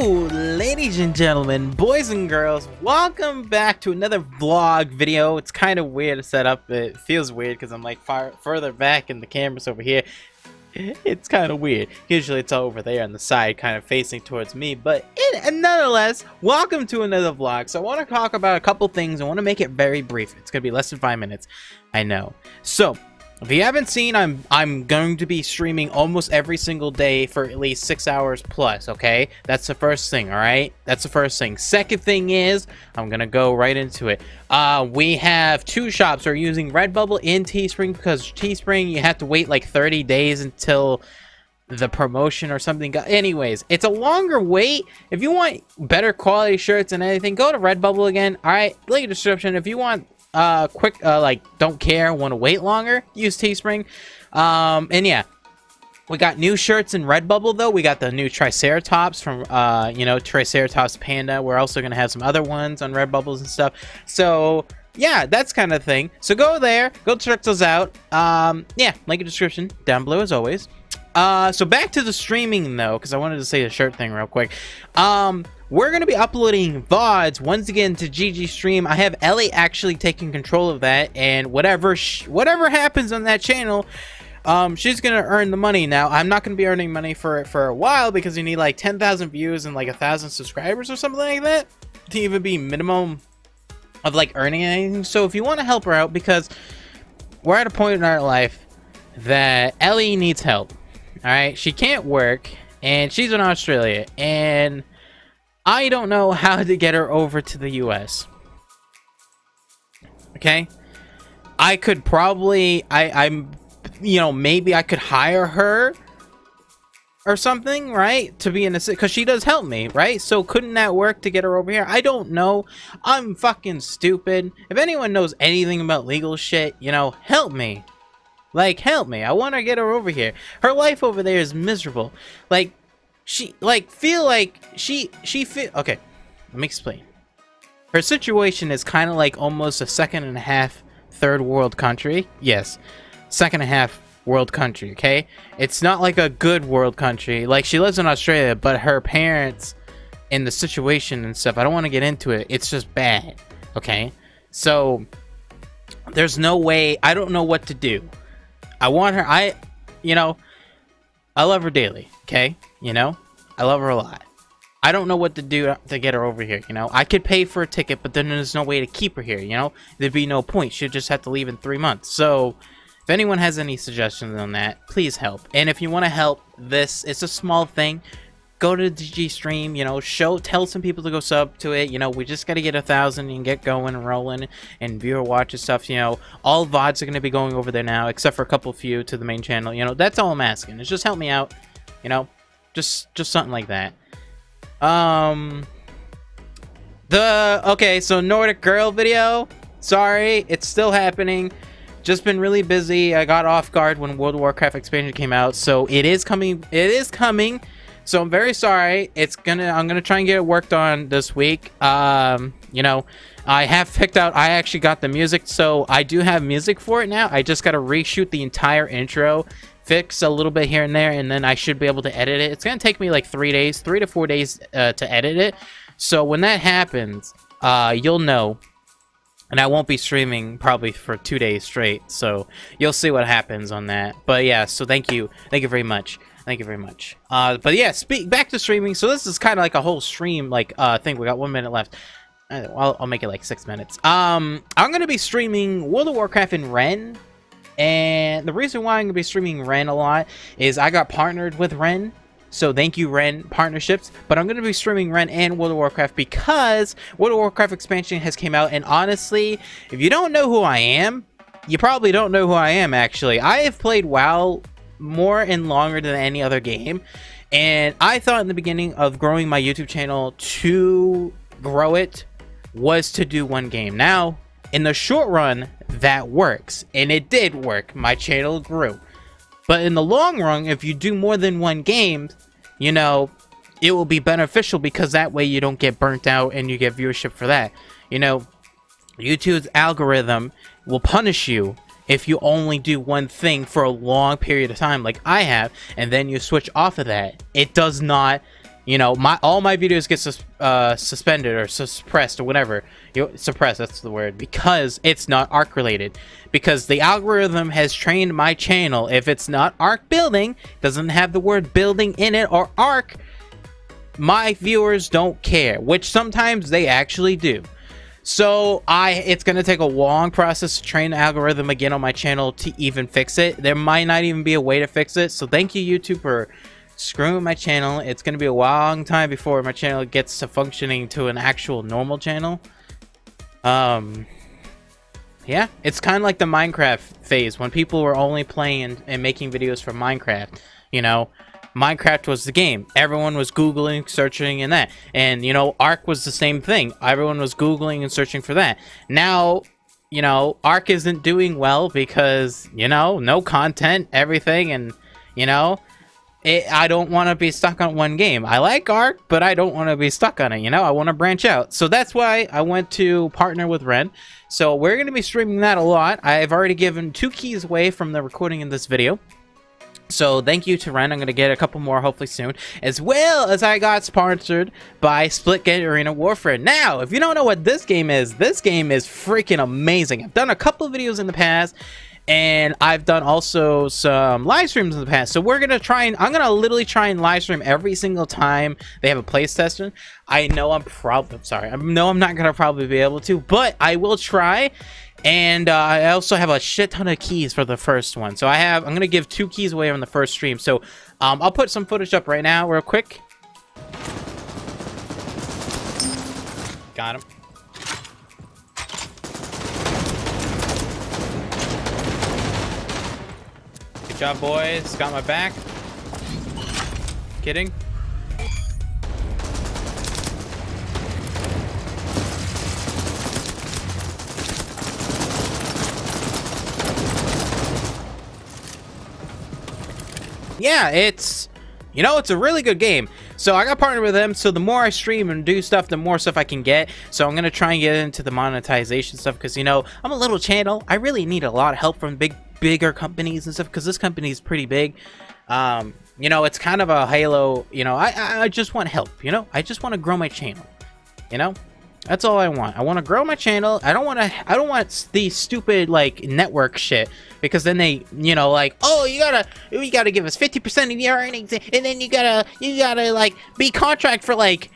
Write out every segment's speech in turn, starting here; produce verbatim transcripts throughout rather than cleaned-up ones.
Hello, ladies and gentlemen, boys and girls, welcome back to another vlog video. It's kind of weird to set up. It feels weird because I'm like far further back and the camera's over here. It's kind of weird. Usually it's all over there on the side, kind of facing towards me, but it, nonetheless, welcome to another vlog. So I want to talk about a couple things. I want to make it very brief. It's gonna be less than five minutes, I know. So if you haven't seen, I'm I'm going to be streaming almost every single day for at least six hours plus, okay? That's the first thing, all right? That's the first thing. Second thing is, I'm going to go right into it. Uh, we have two shops. We're using Redbubble and Teespring because Teespring, you have to wait like thirty days until the promotion or something. Anyways, it's a longer wait. If you want better quality shirts and anything, go to Redbubble again, all right? Link in the description. If you want... uh quick uh like don't care want to wait longer, use Teespring. Um and yeah, we got new shirts in Redbubble though. We got the new Triceratops from uh you know Triceratops Panda. We're also gonna have some other ones on Redbubbles and stuff, so yeah, that's kind of thing. So go there, go check those out. Um yeah, link in the description down below as always. Uh so back to the streaming though, because I wanted to say the shirt thing real quick. um We're going to be uploading V O Ds once again to G G Stream. I have Ellie actually taking control of that, and whatever sh whatever happens on that channel, um, she's going to earn the money now. I'm not going to be earning money for it for a while because you need like ten thousand views and like one thousand subscribers or something like that to even be minimum of like earning anything. So if you want to help her out, because we're at a point in our life that Ellie needs help. All right, she can't work, and she's in Australia, and I don't know how to get her over to the U S Okay, I could probably, I, I'm, you know, maybe I could hire her or something, right? To be an assistant, because she does help me, right? So couldn't that work to get her over here? I don't know. I'm fucking stupid. If anyone knows anything about legal shit, you know, help me. Like, help me. I want to get her over here. Her life over there is miserable. Like, She, like, feel like, she, she feel, okay, let me explain. Her situation is kind of like almost a second and a half third world country. Yes, second and a half world country, okay? It's not like a good world country. Like, she lives in Australia, but her parents and the situation and stuff, I don't want to get into it. It's just bad, okay? So, there's no way, I don't know what to do. I want her, I, you know, I love her daily, okay? You know, I love her a lot. I don't know what to do to get her over here, you know? I could pay for a ticket, but then there's no way to keep her here, you know? There'd be no point. She'd just have to leave in three months. So, if anyone has any suggestions on that, please help. And if you want to help this, it's a small thing. Go to the G G Stream, you know, show, tell some people to go sub to it. You know, we just got to get a thousand and get going and rolling and viewer watches stuff. You know, all V O Ds are going to be going over there now, except for a couple few to the main channel. You know, that's all I'm asking. It's just help me out, you know? Just, just something like that. Um, the, okay, so Nordic Girl video. Sorry, it's still happening. Just been really busy. I got off guard when World of Warcraft expansion came out. So it is coming, it is coming. So I'm very sorry. It's gonna, I'm gonna try and get it worked on this week. Um, you know, I have picked out, I actually got the music. So I do have music for it now. I just gotta reshoot the entire intro. Fix a little bit here and there, and then I should be able to edit it. It's gonna take me like three days three to four days uh, to edit it, so when that happens, uh, you'll know. And I won't be streaming probably for two days straight, so you'll see what happens on that. But yeah, so thank you thank you very much thank you very much uh, but yeah, speak back to streaming. So this is kind of like a whole stream, like uh, thing. We got one minute left. I'll, I'll make it like six minutes. um, I'm gonna be streaming World of Warcraft and Ren. And the reason why I'm going to be streaming Ren a lot is I got partnered with Ren. So thank you, Ren partnerships. But I'm going to be streaming Ren and World of Warcraft because World of Warcraft expansion has came out. And honestly, if you don't know who I am, you probably don't know who I am, actually. I have played WoW more and longer than any other game. And I thought in the beginning of growing my YouTube channel to grow it was to do one game. Now, in the short run, that works, and it did work. My channel grew. But in the long run, if you do more than one game, you know, it will be beneficial, because that way you don't get burnt out and you get viewership for that. You know, YouTube's algorithm will punish you if you only do one thing for a long period of time like I have, and then you switch off of that. It does not, You know, my all my videos get sus uh, suspended or suppressed or whatever. You know, suppressed, that's the word. Because it's not Ark related. Because the algorithm has trained my channel. If it's not Ark building, doesn't have the word building in it or Ark, my viewers don't care. Which sometimes they actually do. So I, it's going to take a long process to train the algorithm again on my channel to even fix it. There might not even be a way to fix it. So thank you, YouTube, for screwing my channel. It's going to be a long time before my channel gets to functioning to an actual normal channel. Um, yeah, it's kind of like the Minecraft phase when people were only playing and making videos for Minecraft, you know. Minecraft was the game. Everyone was Googling, searching, and that. And, you know, Ark was the same thing. Everyone was Googling and searching for that. Now, you know, Ark isn't doing well because, you know, no content, everything, and, you know, it, I don't want to be stuck on one game. I like Ark, but I don't want to be stuck on it, you know? I want to branch out. So that's why I went to partner with Ren. So we're going to be streaming that a lot. I've already given two keys away from the recording in this video. So thank you to Ren. I'm going to get a couple more hopefully soon. As well as I got sponsored by Splitgate Arena Warfare. Now, if you don't know what this game is, this game is freaking amazing. I've done a couple of videos in the past. And I've done also some live streams in the past. So we're going to try and I'm going to literally try and live stream every single time they have a play session. I know I'm probably, sorry, I know I'm not going to probably be able to, but I will try. And uh, I also have a shit ton of keys for the first one. So I have, I'm going to give two keys away on the first stream. So um, I'll put some footage up right now real quick. Got him. Good job, boys. Got my back. Kidding. Yeah, it's, you know, it's a really good game. So I got partnered with them. So the more I stream and do stuff, the more stuff I can get. So I'm going to try and get into the monetization stuff because, you know, I'm a little channel. I really need a lot of help from big bigger companies and stuff because this company is pretty big. Um you know, it's kind of a halo, you know. I i just want help, you know. I just want to grow my channel, you know. That's all I want. I want to grow my channel. I don't want to i don't want the stupid like network shit because then they, you know, like, oh, you gotta you gotta give us fifty percent of your earnings and then you gotta you gotta like be contract for like,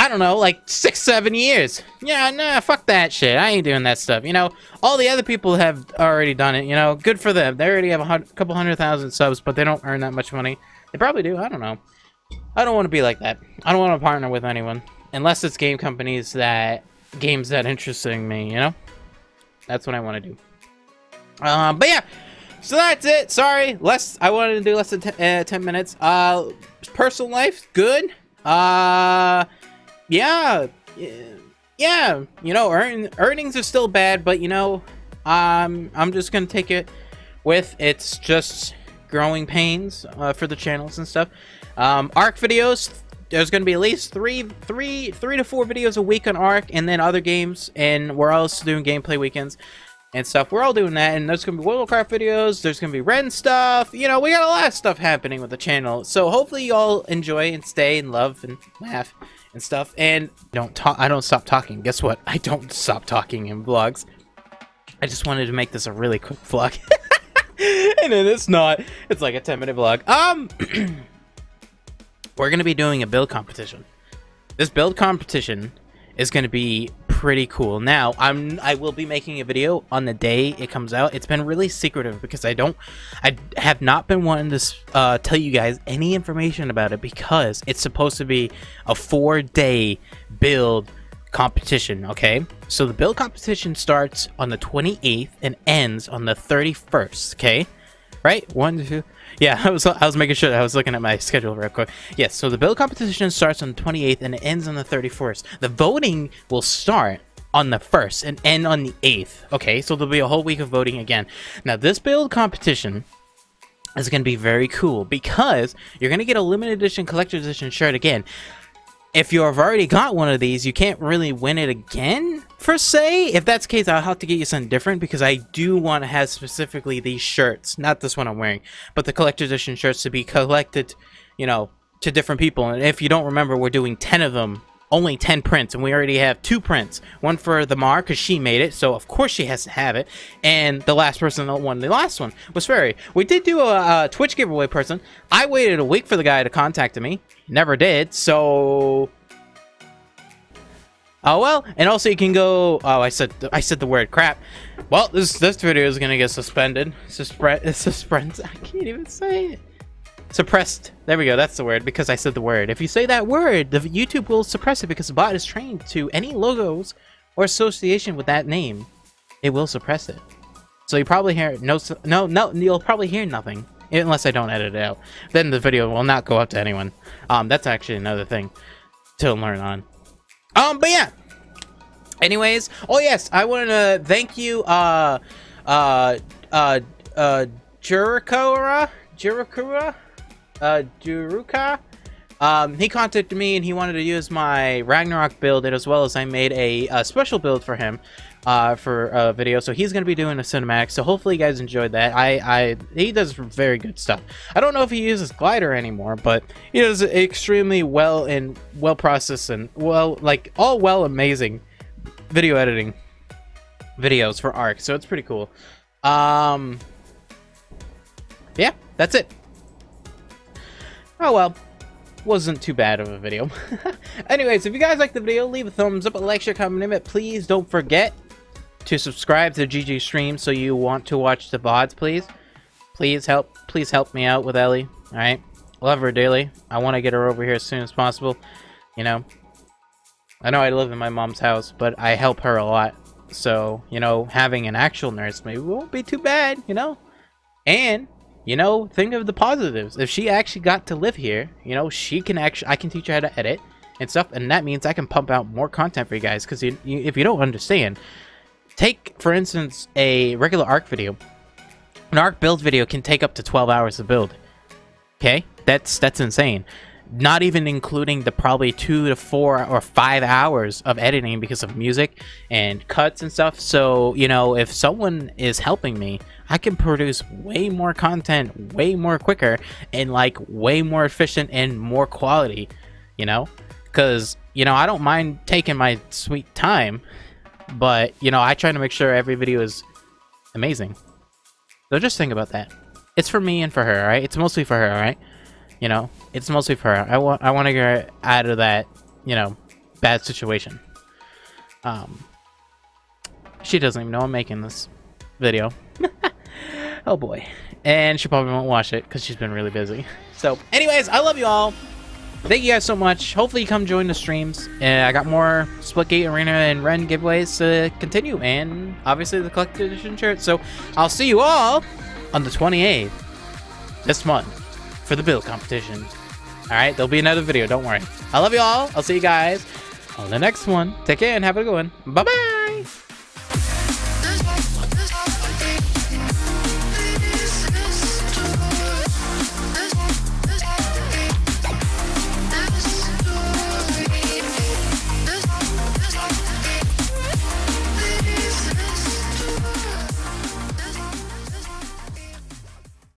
I don't know, like six, seven years. Yeah, nah, fuck that shit. I ain't doing that stuff. You know, all the other people have already done it. You know, good for them. They already have a hundred, couple hundred thousand subs, but they don't earn that much money. They probably do. I don't know. I don't want to be like that. I don't want to partner with anyone unless it's game companies that games that interesting me. You know, that's what I want to do. Um, but yeah. So that's it. Sorry, less. I wanted to do less than ten, uh, ten minutes. Uh, personal life, good. Uh. Yeah, yeah, you know, earn, earnings are still bad, but, you know, um, I'm just going to take it with it's just growing pains uh, for the channels and stuff. Um, Ark videos, there's going to be at least three, three, three to four videos a week on Ark and then other games, and we're also doing gameplay weekends and stuff. We're all doing that, and there's going to be World of Warcraft videos, there's going to be Ren stuff, you know, we got a lot of stuff happening with the channel. So hopefully you all enjoy and stay and love and laugh and stuff, and don't talk. I don't stop talking. Guess what? I don't stop talking in vlogs. I just wanted to make this a really quick vlog, and then it's not. It's like a ten minute vlog. Um, we're gonna be doing a build competition. This build competition is gonna be pretty cool. Now, I'm I will be making a video on the day it comes out. It's been really secretive because I don't, I have not been wanting to uh, tell you guys any information about it because it's supposed to be a four day build competition. Okay, so the build competition starts on the twenty-eighth and ends on the thirty-first. Okay, right? One, two. Yeah, I was I was making sure that I was looking at my schedule real quick. Yes, so the build competition starts on the twenty-eighth and it ends on the thirty-first. The voting will start on the first and end on the eighth. Okay, so there'll be a whole week of voting again. Now, this build competition is going to be very cool because you're going to get a limited edition collector's edition shirt again. If you have already got one of these, you can't really win it again, per se. If that's the case, I'll have to get you something different because I do want to have specifically these shirts. Not this one I'm wearing, but the collector's edition shirts to be collected, you know, to different people. And if you don't remember, we're doing ten of them. Only ten prints, and we already have two prints. One for the Mar, because she made it, so of course she has to have it. And the last person that won the last one was Fairy. We did do a, a Twitch giveaway person. I waited a week for the guy to contact me. Never did, so... Oh, well, and also you can go... Oh, I said I said the word crap. Well, this this video is going to get suspended. Suspre suspense. I can't even say it. Suppressed. There we go. That's the word, because I said the word. If you say that word, the YouTube will suppress it, because the bot is trained to any logos or association with that name. It will suppress it. So you probably hear no, no, no. You'll probably hear nothing unless I don't edit it out. Then the video will not go up to anyone. Um, that's actually another thing to learn on. Um, but yeah. Anyways, oh yes, I want to thank you, uh, uh, uh, uh, Jurakura, Jurakura. Uh, Juruka, um, he contacted me and he wanted to use my Ragnarok build, and as well as I made a, a special build for him, uh, for a video. So he's going to be doing a cinematic. So hopefully you guys enjoyed that. I, I, he does very good stuff. I don't know if he uses glider anymore, but he does extremely well and well processed and well, like all well amazing video editing videos for Ark. So it's pretty cool. Um, yeah, that's it. Oh well, wasn't too bad of a video. Anyways, if you guys liked the video, leave a thumbs up, a like, share, comment, but please don't forget to subscribe to G G Stream so you want to watch the V O Ds, please. Please help, please help me out with Ellie, alright? Love her dearly. I want to get her over here as soon as possible, you know. I know I live in my mom's house, but I help her a lot. So, you know, having an actual nurse maybe won't be too bad, you know? And... you know, think of the positives. If she actually got to live here, you know, she can actually, I can teach her how to edit and stuff. And that means I can pump out more content for you guys. Because you, you, if you don't understand, take, for instance, a regular Ark video. An Ark build video can take up to twelve hours to build. Okay? That's, that's insane. Not even including the probably two to four or five hours of editing because of music and cuts and stuff. So, you know, if someone is helping me, I can produce way more content, way more quicker, and like way more efficient and more quality, you know, because, you know, I don't mind taking my sweet time, but, you know, I try to make sure every video is amazing. So just think about that. It's for me and for her, all right? It's mostly for her, all right? You know, it's mostly for her. I want, I want to get her out of that, you know, bad situation. Um, she doesn't even know I'm making this video. Oh boy. And she probably won't watch it because she's been really busy. So anyways, I love you all. Thank you guys so much. Hopefully you come join the streams. And I got more Splitgate Arena and Ren giveaways to continue. And obviously the collector edition shirt. So I'll see you all on the twenty-eighth this month for the build competition. All right. There'll be another video. Don't worry. I love you all. I'll see you guys on the next one. Take care and have a good one. Bye-bye.